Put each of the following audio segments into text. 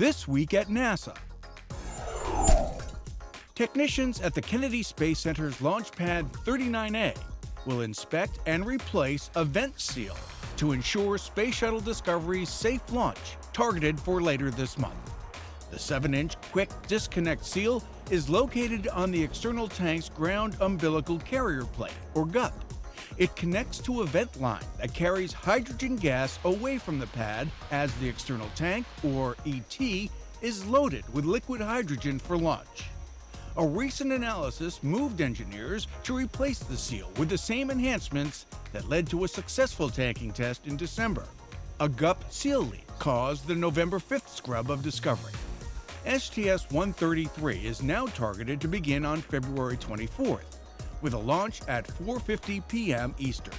This Week at NASA. Technicians at the Kennedy Space Center's Launch Pad 39A will inspect and replace a vent seal to ensure Space Shuttle Discovery's safe launch, targeted for later this month. The 7-inch quick disconnect seal is located on the external tank's ground umbilical carrier plate, or GUP. It connects to a vent line that carries hydrogen gas away from the pad as the external tank, or ET, is loaded with liquid hydrogen for launch. A recent analysis moved engineers to replace the seal with the same enhancements that led to a successful tanking test in December. A GUP seal leak caused the November 5th scrub of Discovery. STS-133 is now targeted to begin on February 24th, with a launch at 4:50 p.m. Eastern.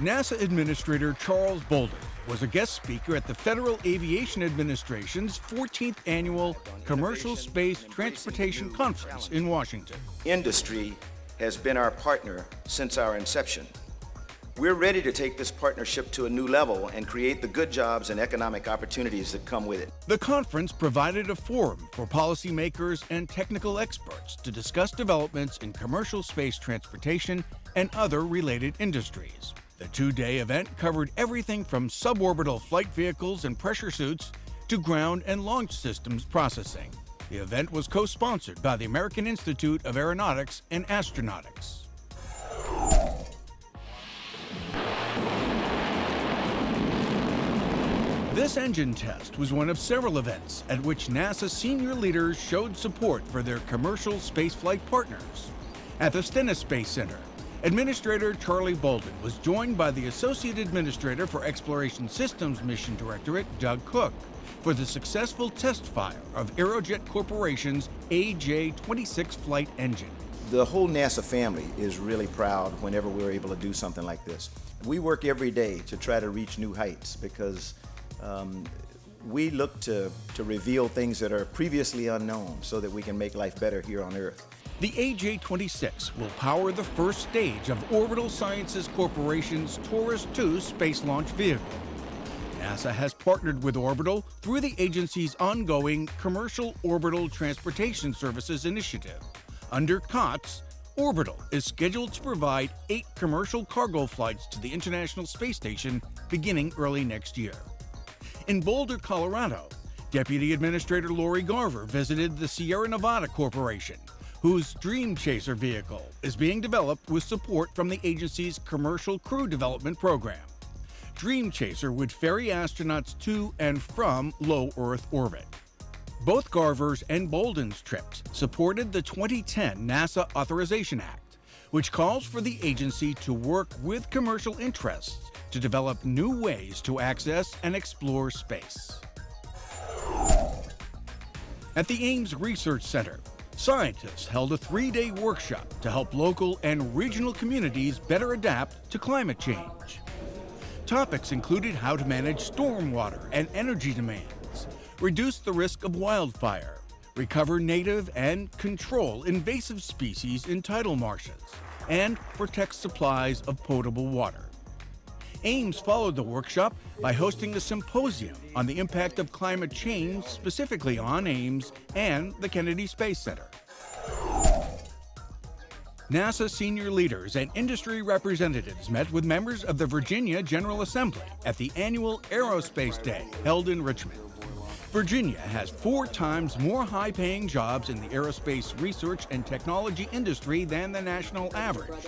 NASA Administrator Charles Bolden was a guest speaker at the Federal Aviation Administration's 14th Annual Commercial Space Transportation Conference in Washington. Industry has been our partner since our inception. We're ready to take this partnership to a new level and create the good jobs and economic opportunities that come with it. The conference provided a forum for policymakers and technical experts to discuss developments in commercial space transportation and other related industries. The two-day event covered everything from suborbital flight vehicles and pressure suits to ground and launch systems processing. The event was co-sponsored by the American Institute of Aeronautics and Astronautics. This engine test was one of several events at which NASA senior leaders showed support for their commercial spaceflight partners. At the Stennis Space Center, Administrator Charlie Bolden was joined by the Associate Administrator for Exploration Systems Mission Directorate, Doug Cook, for the successful test fire of Aerojet Corporation's AJ26 flight engine. The whole NASA family is really proud whenever we're able to do something like this. We work every day to try to reach new heights because we look to reveal things that are previously unknown so that we can make life better here on Earth. The AJ-26 will power the first stage of Orbital Sciences Corporation's Taurus II space launch vehicle. NASA has partnered with Orbital through the agency's ongoing Commercial Orbital Transportation Services Initiative. Under COTS, Orbital is scheduled to provide 8 commercial cargo flights to the International Space Station beginning early next year. In Boulder, Colorado, Deputy Administrator Lori Garver visited the Sierra Nevada Corporation, whose Dream Chaser vehicle is being developed with support from the agency's Commercial Crew Development Program. Dream Chaser would ferry astronauts to and from low Earth orbit. Both Garver's and Bolden's trips supported the 2010 NASA Authorization Act, which calls for the agency to work with commercial interests to develop new ways to access and explore space. At the Ames Research Center, scientists held a 3-day workshop to help local and regional communities better adapt to climate change. Topics included how to manage stormwater and energy demands, reduce the risk of wildfire, recover native and control invasive species in tidal marshes, and protect supplies of potable water. Ames followed the workshop by hosting a symposium on the impact of climate change, specifically on Ames and the Kennedy Space Center. NASA senior leaders and industry representatives met with members of the Virginia General Assembly at the annual Aerospace Day held in Richmond. Virginia has 4 times more high-paying jobs in the aerospace research and technology industry than the national average.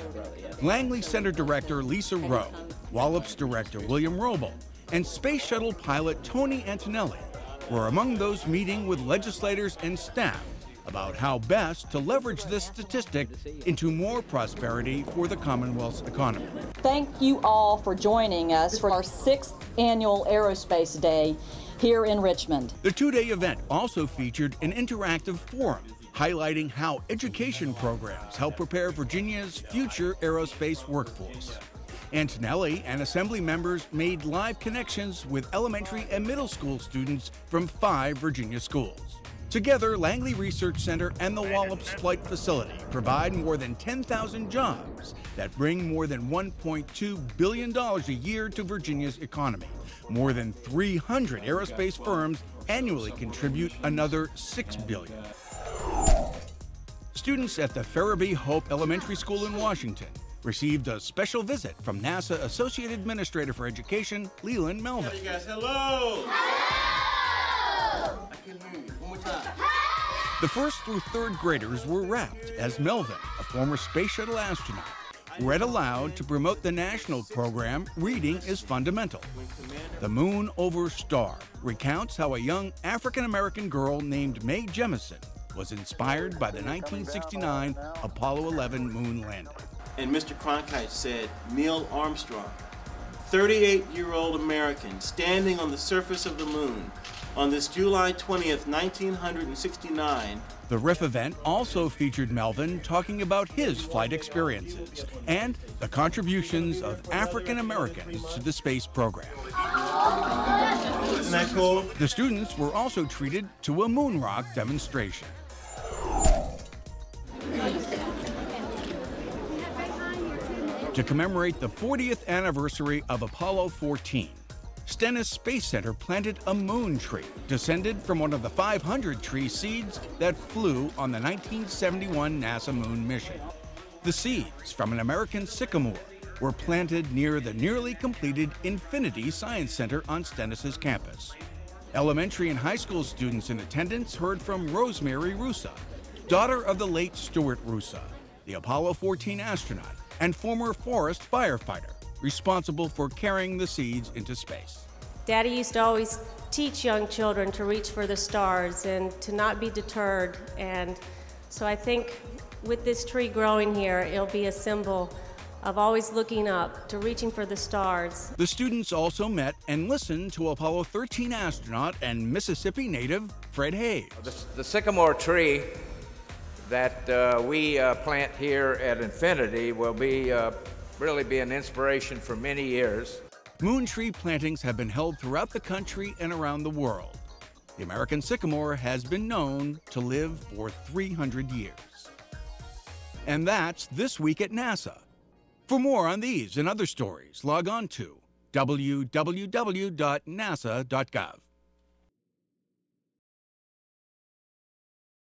Langley Center Director Lisa Rowe, Wallops Director William Robel, and Space Shuttle pilot Tony Antonelli were among those meeting with legislators and staff about how best to leverage this statistic into more prosperity for the Commonwealth's economy. Thank you all for joining us for our 6th annual Aerospace Day here in Richmond. The 2-day event also featured an interactive forum highlighting how education programs help prepare Virginia's future aerospace workforce. Antonelli and assembly members made live connections with elementary and middle school students from 5 Virginia schools. Together, Langley Research Center and the Wallops Flight Facility provide more than 10,000 jobs that bring more than $1.2 billion a year to Virginia's economy. More than 300 aerospace firms annually contribute another $6 billion. Students at the Farabee Hope Elementary School in Washington received a special visit from NASA Associate Administrator for Education, Leland Melvin. Hey guys, hello! Hello! I can hear you. One more time. Hello! The first through third graders were wrapped as Melvin, a former space shuttle astronaut, read aloud to promote the national program, Reading is Fundamental. The Moon Over Star recounts how a young African-American girl named Mae Jemison was inspired by the 1969 Apollo 11 moon landing. And Mr. Cronkite said, Neil Armstrong, 38-year-old American, standing on the surface of the moon on this July 20th, 1969. The RIF event also featured Melvin talking about his flight experiences and the contributions of African Americans to the space program. Isn't that cool? The students were also treated to a moon rock demonstration. To commemorate the 40th anniversary of Apollo 14, Stennis Space Center planted a moon tree descended from one of the 500 tree seeds that flew on the 1971 NASA moon mission. The seeds from an American sycamore were planted near the nearly completed Infinity Science Center on Stennis's campus. Elementary and high school students in attendance heard from Rosemary Rusa, daughter of the late Stuart Rusa, the Apollo 14 astronaut, and former forest firefighter responsible for carrying the seeds into space. Daddy used to always teach young children to reach for the stars and to not be deterred. And so I think with this tree growing here, it'll be a symbol of always looking up, to reaching for the stars. The students also met and listened to Apollo 13 astronaut and Mississippi native Fred Hayes. The sycamore tree that we plant here at Infinity will be really be an inspiration for many years. Moon tree plantings have been held throughout the country and around the world. The American sycamore has been known to live for 300 years. And that's This Week at NASA. For more on these and other stories, log on to www.nasa.gov.